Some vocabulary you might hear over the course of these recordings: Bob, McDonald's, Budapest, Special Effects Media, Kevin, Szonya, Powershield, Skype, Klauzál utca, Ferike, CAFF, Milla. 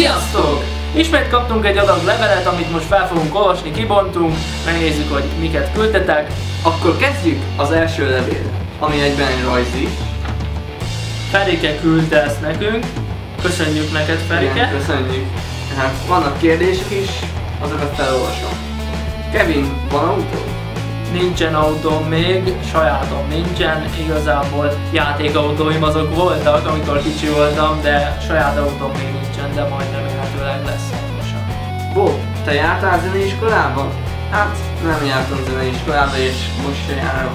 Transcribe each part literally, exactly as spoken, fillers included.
Sziasztok! Ismét kaptunk egy adag levelet, amit most fel fogunk olvasni, kibontunk, megnézzük, hogy miket küldtetek. Akkor kezdjük az első levél, ami egyben egy rajzi. Ferike küldte ezt nekünk. Köszönjük neked, Ferike. Igen, köszönjük. Hát vannak kérdések is, azokat felolvasom. Kevin, van autó? Nincsen autóm még, sajátom nincsen, igazából játékautóim azok voltak, amikor kicsi voltam, de saját autóm még nincsen, de majd remélhetőleg lesz hamarosan. Bob, te jártál zeneiskolába? Hát nem jártam zeneiskolába és most se járok.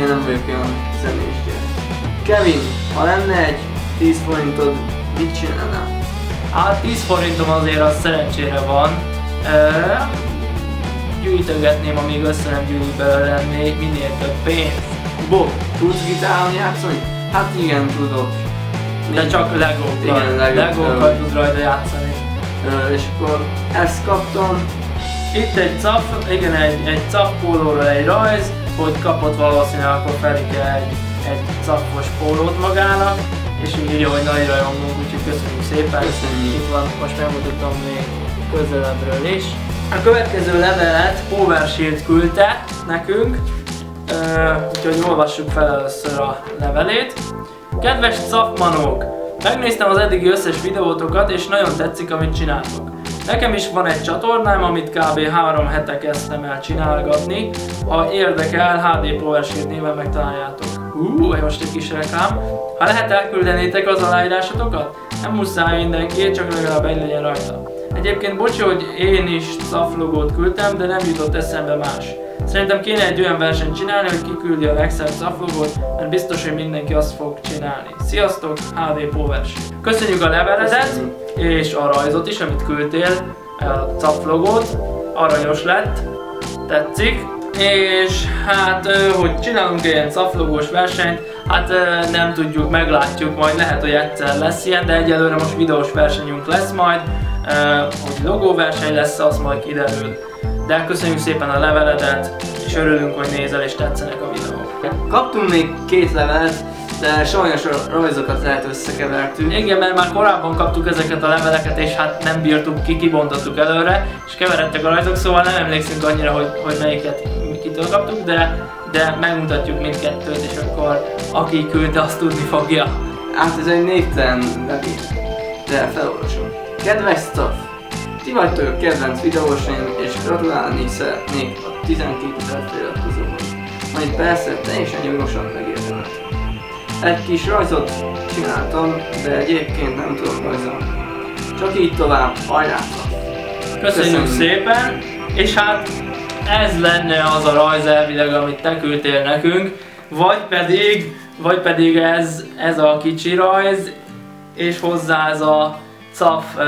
Én nem vagyok olyan zenés gyerek. Kevin, ha lenne egy tíz forintod, mit csinálnál? Hát tíz forintom azért az szerencsére van. E gyűjtögetném, amíg össze nem gyűjt belőle minél több pénzt. Bob, tudsz gitáron játszani? Hát igen, tudok. De Mind... csak legókkal. Legókkal tudsz rajta játszani. Ö, és akkor ezt kaptam. Itt egy cap, igen, egy, egy cap pólóról egy rajz, hogy kapott valószínűleg akkor Ferike egy, egy capos pólót magának, és így írja, hogy nagy rajongunk, úgyhogy köszönjük szépen. Köszönjük. Itt van, most megmutatom még közelebbről is. A következő levelet Powershield küldte nekünk, uh, úgyhogy olvassuk fel először a levelét. Kedves szakmanók! Megnéztem az eddigi összes videótokat és nagyon tetszik, amit csináltok. Nekem is van egy csatornám, amit kb. három hete kezdtem el csinálgatni. Ha érdekel, há dé Proversé néven megtaláljátok. Hú, most egy kis reklám. Ha lehet, elküldenétek az aláírásatokat? Nem muszáj mindenki, csak legalább egy legyen rajta. Egyébként bocsi, hogy én is cé á ef logót küldtem, de nem jutott eszembe más. Szerintem kéne egy olyan versenyt csinálni, hogy kiküldi a legszebb cé á ef logót, mert biztos, hogy mindenki azt fog csinálni. Sziasztok, há dé Povers! Köszönjük a leveledet és a rajzot is, amit küldtél, a cé á ef logót. Aranyos lett, tetszik. És hát, hogy csinálunk ilyen cé á ef logós versenyt, hát nem tudjuk, meglátjuk, majd lehet, hogy egyszer lesz ilyen, de egyelőre most videós versenyünk lesz majd. Uh, hogy logóverseny lesz, az majd kiderül. De köszönjük szépen a leveledet, és örülünk, hogy nézel és tetszenek a videók. Kaptunk még két levelet, de sajnos a rajzokat lehet összekevertünk. Igen, mert már korábban kaptuk ezeket a leveleket, és hát nem bírtuk ki, kibontottuk előre, és keveredtek a rajzok, szóval nem emlékszünk annyira, hogy, hogy melyiket kitől kaptuk, de, de megmutatjuk mindkettőt, és akkor aki küldte, azt tudni fogja. Hát ez egy névtelen levél, de felolvasom. Kedves staff! Ti vagytok kedvenc videósaim, és gratulálni szeretnék a tizenkét ezer feliratkozóhoz, amit persze teljesen nyugosan megértenek. Egy kis rajzot csináltam, de egyébként nem tudom rajzolni. Csak így tovább, hajrá! Köszönjük szépen! És hát ez lenne az a rajz elvileg, amit te küldtél nekünk, vagy pedig, vagy pedig ez, ez a kicsi rajz, és hozzá ez a cé á ef uh,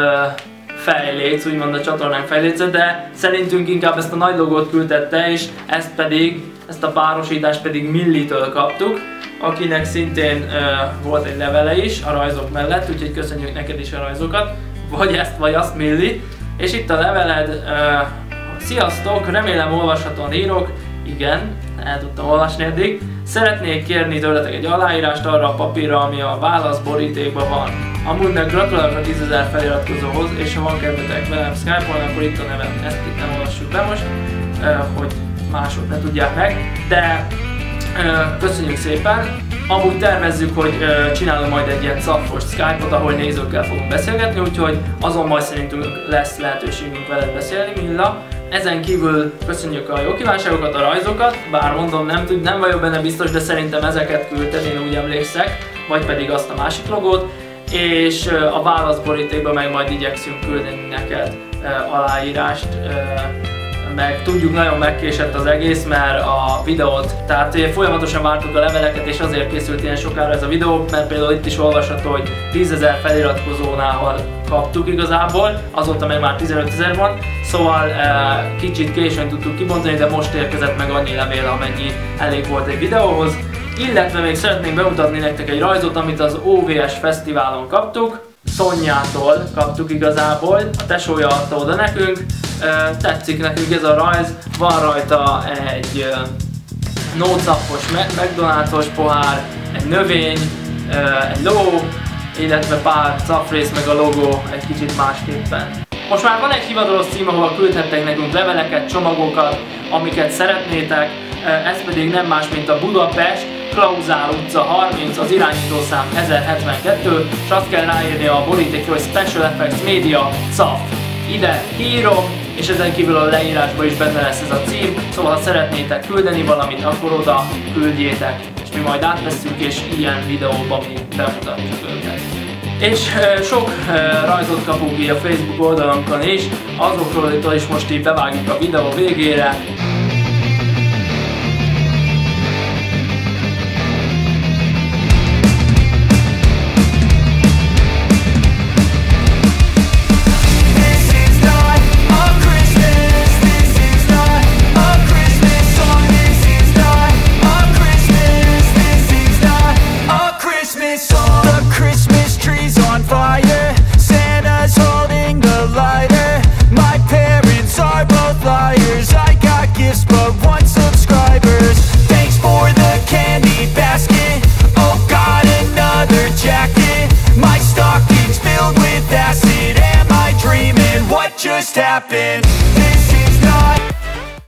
fejléc, úgymond a csatornánk fejléce, de szerintünk inkább ezt a nagy logót küldtette, és ezt pedig, ezt a párosítást pedig Millitől kaptuk, akinek szintén uh, volt egy levele is a rajzok mellett, úgyhogy köszönjük neked is a rajzokat, vagy ezt, vagy azt, Milli. És itt a leveled, uh, sziasztok, remélem olvashatóan írok, igen, el tudtam olvasni eddig. Szeretnék kérni tőletek egy aláírást arra a papírra, ami a válasz borítékban van. Amúgy meg gratulálok a tízezer feliratkozóhoz, és ha van kedvetek velem Skype-on, akkor itt a nevem, ezt itt nem olvassuk be most, hogy mások ne tudják meg, de köszönjük szépen. Amúgy tervezzük, hogy csinálom majd egy ilyen szafos Skype-ot, ahol nézőkkel fogunk beszélgetni, úgyhogy azon majd szerintünk lesz lehetőségünk veled beszélni, Milla. Ezen kívül köszönjük a jó kívánságokat, a rajzokat, bár mondom, nem tud, nem vagyok benne biztos, de szerintem ezeket küldted, én úgy emlékszek, vagy pedig azt a másik logót. És a válaszborítékban meg majd igyekszünk küldeni neked e, aláírást, e, meg tudjuk, nagyon megkésett az egész, mert a videót, tehát folyamatosan vártuk a leveleket, és azért készült ilyen sokára ez a videó, mert például itt is olvasható, hogy tízezer feliratkozónál kaptuk igazából, azóta meg már tizenötezer van, szóval e, kicsit későn tudtuk kibontani, de most érkezett meg annyi levél, amennyi elég volt egy videóhoz. Illetve még szeretnék bemutatni nektek egy rajzot, amit az o vé es fesztiválon kaptuk. Szonyától kaptuk igazából, a tesója adta oda nekünk. Tetszik nekünk ez a rajz, van rajta egy no-capos McDonald's-os pohár, egy növény, egy ló, illetve pár cafrész meg a logó egy kicsit másképpen. Most már van egy hivatalos cím, ahol küldhettek nekünk leveleket, csomagokat, amiket szeretnétek, ez pedig nem más, mint a Budapest, Klauzál utca harminc, az irányítószám ezerhetvenkettő, és azt kell ráírni a borítékra, hogy Special Effects Media C A F F. Ide írom, és ezen kívül a leírásban is benne lesz ez a cím, szóval ha szeretnétek küldeni valamit, akkor oda küldjétek, és mi majd átveszünk, és ilyen videóban mi bemutatjuk őket. És sok rajzot kapunk így a Facebook oldalunkon is, azokról is most így bevágjuk a videó végére.